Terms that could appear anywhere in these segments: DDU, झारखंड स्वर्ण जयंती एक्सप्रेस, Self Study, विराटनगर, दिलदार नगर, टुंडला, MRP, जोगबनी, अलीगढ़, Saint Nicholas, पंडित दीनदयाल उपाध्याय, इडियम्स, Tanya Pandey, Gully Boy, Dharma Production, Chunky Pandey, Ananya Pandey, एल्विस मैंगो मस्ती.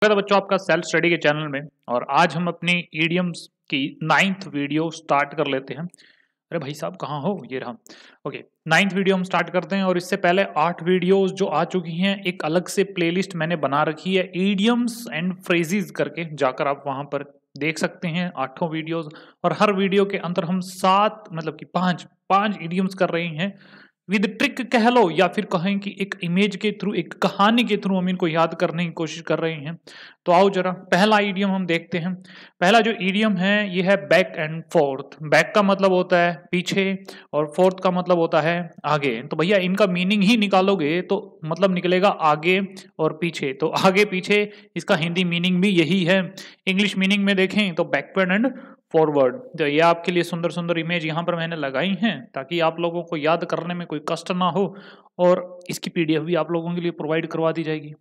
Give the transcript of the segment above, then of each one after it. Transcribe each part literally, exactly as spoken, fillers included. स्वागत है बच्चों आपका सेल्फ स्टडी के चैनल में। और आज हम अपनी ईडियम्स की नाइन्थ वीडियो स्टार्ट कर लेते हैं। अरे भाई साहब कहाँ हो, ये रहा। ओके, नाइन्थ वीडियो हम स्टार्ट करते हैं। और इससे पहले आठ वीडियोस जो आ चुकी हैं, एक अलग से प्लेलिस्ट मैंने बना रखी है ईडियम्स एंड फ्रेजेस करके, जाकर आप वहाँ पर देख सकते हैं आठों वीडियोज। और हर वीडियो के अंदर हम सात मतलब कि पाँच पाँच ईडियम्स कर रहे हैं विद ट्रिक कह लो, या फिर कहें कि एक इमेज के थ्रू, एक कहानी के थ्रू हम इनको याद करने की कोशिश कर रहे हैं। तो आओ जरा पहला ईडियम हम देखते हैं। पहला जो ईडियम है ये है बैक एंड फोर्थ। बैक का मतलब होता है पीछे और फोर्थ का मतलब होता है आगे। तो भैया इनका मीनिंग ही निकालोगे तो मतलब निकलेगा आगे और पीछे। तो आगे पीछे इसका हिंदी मीनिंग भी यही है। इंग्लिश मीनिंग में देखें तो बैकवर्ड एंड फॉरवर्ड। तो ये आपके लिए सुंदर सुंदर इमेज यहाँ पर मैंने लगाई हैं ताकि आप लोगों को याद करने में कोई कष्ट ना हो। और इसकी पीडीएफ भी आप लोगों के लिए प्रोवाइड करवा दी जाएगी।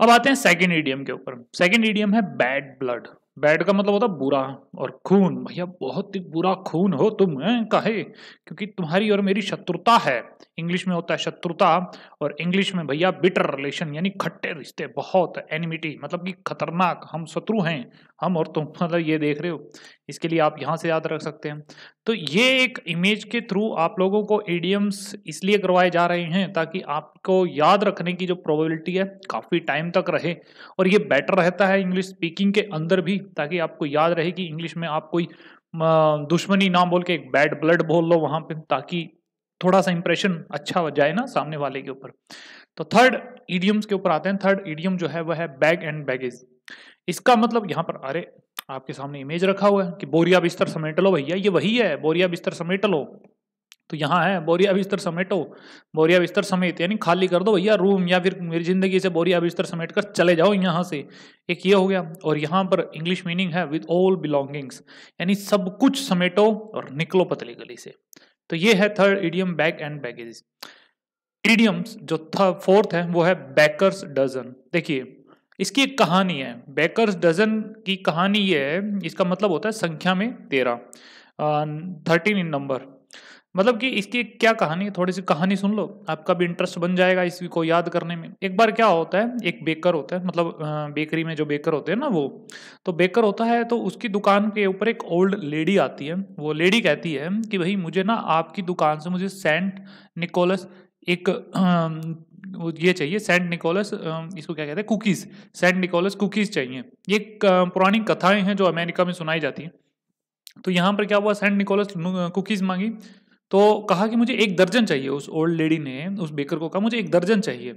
अब आते हैं सेकंड ईडियम के ऊपर। सेकंड ईडियम है बैड ब्लड। बैड का मतलब होता है बुरा, और खून, भैया बहुत ही बुरा खून हो तुम, हैं काहे, क्योंकि तुम्हारी और मेरी शत्रुता है। इंग्लिश में होता है शत्रुता, और इंग्लिश में भैया बिटर रिलेशन यानी खट्टे रिश्ते, बहुत एनिमिटी मतलब कि खतरनाक, हम शत्रु हैं हम और तुम। मतलब ये देख रहे हो, इसके लिए आप यहाँ से याद रख सकते हैं। तो ये एक इमेज के थ्रू आप लोगों को इडियम्स इसलिए करवाए जा रहे हैं ताकि आपको याद रखने की जो प्रोबेबिलिटी है काफ़ी टाइम तक रहे। और ये बेटर रहता है इंग्लिश स्पीकिंग के अंदर भी, ताकि आपको याद रहे कि इंग्लिश में आप कोई दुश्मनी ना बोल के एक बैड ब्लड बोल लो वहाँ पे, ताकि थोड़ा सा इंप्रेशन अच्छा हो जाए ना सामने वाले के ऊपर। तो थर्ड इडियम्स के ऊपर आते हैं। थर्ड इडियम जो है वह है बैग एंड बैगेज। इसका मतलब यहाँ पर, अरे आपके सामने इमेज रखा हुआ है कि बोरिया बिस्तर समेट लो, भैया ये वही है, बोरिया बिस्तर समेट लो। तो यहाँ है बोरिया बिस्तर समेटो, बोरिया बिस्तर समेत यानी खाली कर दो भैया रूम, या फिर मेरी जिंदगी से बोरिया बिस्तर समेट कर चले जाओ यहाँ से। एक ये हो गया। और यहाँ पर इंग्लिश मीनिंग है विद ऑल बिलोंगिंग्स, यानी सब कुछ समेटो और निकलो पतली गली से। तो ये है third idiom bag and baggage. इडियम्स जो फोर्थ है वो है बैकर्स डजन। देखिए इसकी एक कहानी है, बैकर्स डजन की कहानी ये है। इसका मतलब होता है संख्या में तेरह, थर्टीन इन नंबर। मतलब कि इसकी क्या कहानी है, थोड़ी सी कहानी सुन लो, आपका भी इंटरेस्ट बन जाएगा इसको याद करने में। एक बार क्या होता है, एक बेकर होता है, मतलब बेकरी में जो बेकर होते हैं ना वो, तो बेकर होता है। तो उसकी दुकान के ऊपर एक ओल्ड लेडी आती है। वो लेडी कहती है कि भाई मुझे ना आपकी दुकान से मुझे सेंट निकोलस एक ये चाहिए, सेंट निकोलस, इसको क्या कहते हैं, कुकीज़, सेंट निकोलस कुकीज़ चाहिए। ये पुरानी कथाएँ हैं जो अमेरिका में सुनाई जाती हैं। तो यहाँ पर क्या हुआ, सेंट निकोलस कुकीज़ मांगी तो कहा कि मुझे एक दर्जन चाहिए। उस ओल्ड लेडी ने उस बेकर को कहा मुझे एक दर्जन चाहिए।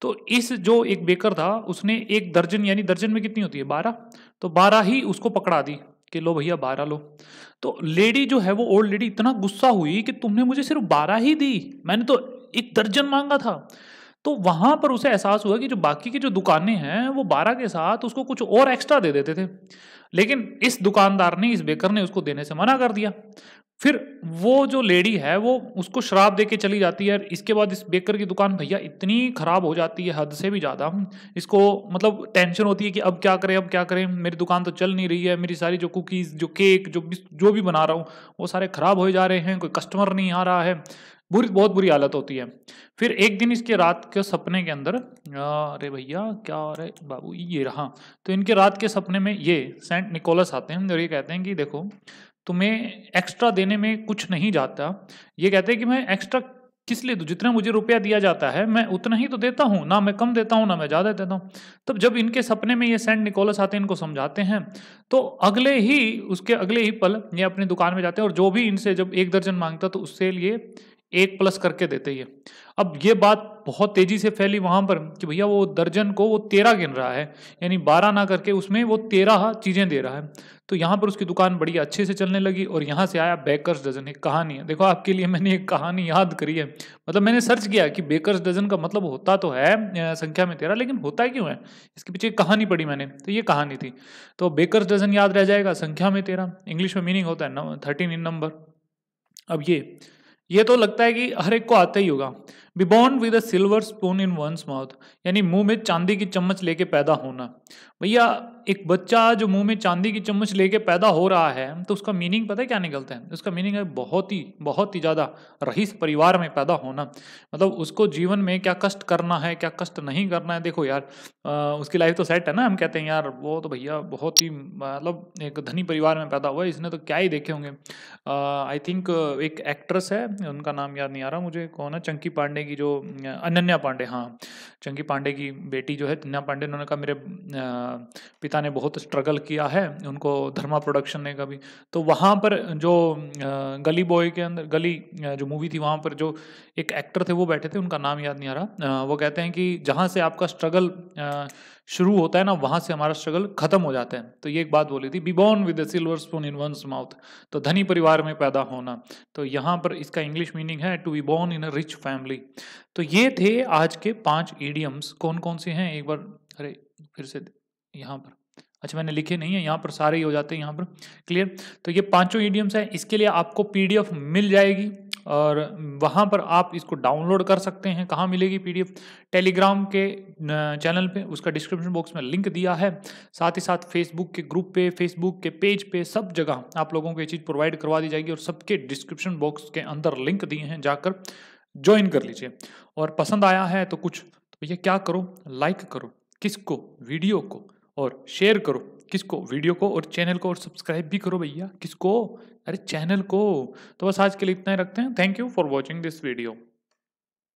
तो इस जो एक बेकर था उसने एक दर्जन, यानी दर्जन में कितनी होती है बारह, तो बारह ही उसको पकड़ा दी कि लो भैया बारह लो। तो लेडी जो है वो ओल्ड लेडी इतना गुस्सा हुई कि तुमने मुझे सिर्फ बारह ही दी, मैंने तो एक दर्जन मांगा था। तो वहाँ पर उसे एहसास हुआ कि जो बाकी की जो दुकानें हैं वो बारह के साथ उसको कुछ और एक्स्ट्रा दे देते थे, लेकिन इस दुकानदार ने, इस बेकर ने उसको देने से मना कर दिया। फिर वो जो लेडी है वो उसको शराब दे के चली जाती है। इसके बाद इस बेकर की दुकान भैया इतनी ख़राब हो जाती है हद से भी ज़्यादा। इसको मतलब टेंशन होती है कि अब क्या करें, अब क्या करें, मेरी दुकान तो चल नहीं रही है, मेरी सारी जो कुकीज़, जो केक, जो जो भी बना रहा हूँ वो सारे ख़राब हो जा रहे हैं, कोई कस्टमर नहीं आ रहा है, बुरी बहुत बुरी हालत होती है। फिर एक दिन इसके रात के सपने के अंदर, अरे भैया क्या हो रहा है बाबू, ये रहा। तो इनके रात के सपने में ये सेंट निकोलस आते हैं और ये कहते हैं कि देखो तुम्हें एक्स्ट्रा देने में कुछ नहीं जाता। ये कहते हैं कि मैं एक्स्ट्रा किस लिए दूँ, जितना मुझे रुपया दिया जाता है मैं उतना ही तो देता हूँ, ना मैं कम देता हूँ ना मैं ज़्यादा देता हूँ। तब जब इनके सपने में ये सेंट निकोलस आते हैं, इनको समझाते हैं, तो अगले ही उसके अगले ही पल ये अपनी दुकान में जाते हैं और जो भी इनसे जब एक दर्जन मांगता तो उसके लिए एक प्लस करके देते हैं। अब ये बात बहुत तेज़ी से फैली वहाँ पर कि भैया वो दर्जन को वो तेरह गिन रहा है, यानी बारह ना करके उसमें वो तेरह चीज़ें दे रहा है। तो यहाँ पर उसकी दुकान बड़ी अच्छे से चलने लगी। और यहाँ से आया बेकर्स डजन, एक कहानी है। देखो आपके लिए मैंने एक कहानी याद करी है, मतलब मैंने सर्च किया कि बेकर्स डजन का मतलब होता तो है संख्या में तेरह, लेकिन होता क्यों है, इसके पीछे कहानी पड़ी मैंने, तो ये कहानी थी। तो बेकर्स डजन याद रह जाएगा, संख्या में तेरह, इंग्लिश में मीनिंग होता है थर्टीन इन नंबर। अब ये ये तो लगता है कि हर एक को आता ही होगा। Be born with a silver spoon in one's mouth, यानी मुंह में चांदी की चम्मच लेके पैदा होना। भैया एक बच्चा जो मुंह में चांदी की चम्मच लेके पैदा हो रहा है तो उसका मीनिंग पता है क्या निकलता है? उसका मीनिंग है बहुत ही बहुत ही ज़्यादा रहीस परिवार में पैदा होना। मतलब उसको जीवन में क्या कष्ट करना है, क्या कष्ट नहीं करना है। देखो यार आ, उसकी लाइफ तो सेट है ना। हम कहते हैं यार वो तो भैया बहुत ही मतलब एक धनी परिवार में पैदा हुआ है, इसने तो क्या ही देखे होंगे। आई थिंक एक एक्ट्रेस है, उनका नाम याद नहीं आ रहा मुझे, कौन है, चंकी पांडे की जो अनन्या पांडे, हाँ चंकी पांडे की बेटी जो है तन्या पांडे, उन्होंने कहा मेरे पिता ने बहुत स्ट्रगल किया है, उनको धर्मा प्रोडक्शन ने कभी, तो वहाँ पर जो गली बॉय के अंदर गली जो मूवी थी वहाँ पर जो एक एक्टर थे वो बैठे थे, उनका नाम याद नहीं आ रहा। वो कहते हैं कि जहाँ से आपका स्ट्रगल शुरू होता है ना वहाँ से हमारा स्ट्रगल खत्म हो जाता है। तो ये एक बात बोली थी, be born with a silver spoon in one's mouth, तो धनी परिवार में पैदा होना। तो यहाँ पर इसका इंग्लिश मीनिंग है to be born in a rich family. तो ये थे आज के पांच इडियम्स। कौन कौन से हैं एक बार, अरे फिर से यहाँ पर, अच्छा मैंने लिखे नहीं है, यहाँ पर सारे ही हो जाते हैं यहाँ पर, क्लियर। तो ये पांचों इडियम्स हैं। इसके लिए आपको पीडीएफ मिल जाएगी और वहाँ पर आप इसको डाउनलोड कर सकते हैं। कहाँ मिलेगी पीडीएफ? टेलीग्राम के चैनल पे, उसका डिस्क्रिप्शन बॉक्स में लिंक दिया है। साथ ही साथ फेसबुक के ग्रुप पे, फेसबुक के पेज पे, सब जगह आप लोगों को ये चीज़ प्रोवाइड करवा दी जाएगी और सबके डिस्क्रिप्शन बॉक्स के अंदर लिंक दिए हैं, जाकर ज्वाइन कर लीजिए। और पसंद आया है तो कुछ तो भैया क्या करो, लाइक करो किसको, वीडियो को, और शेयर करो किसको, वीडियो को और चैनल को, और सब्सक्राइब भी करो भैया किसको, अरे चैनल को। तो बस आज के लिए इतना ही रखते हैं। Thank you for watching this video.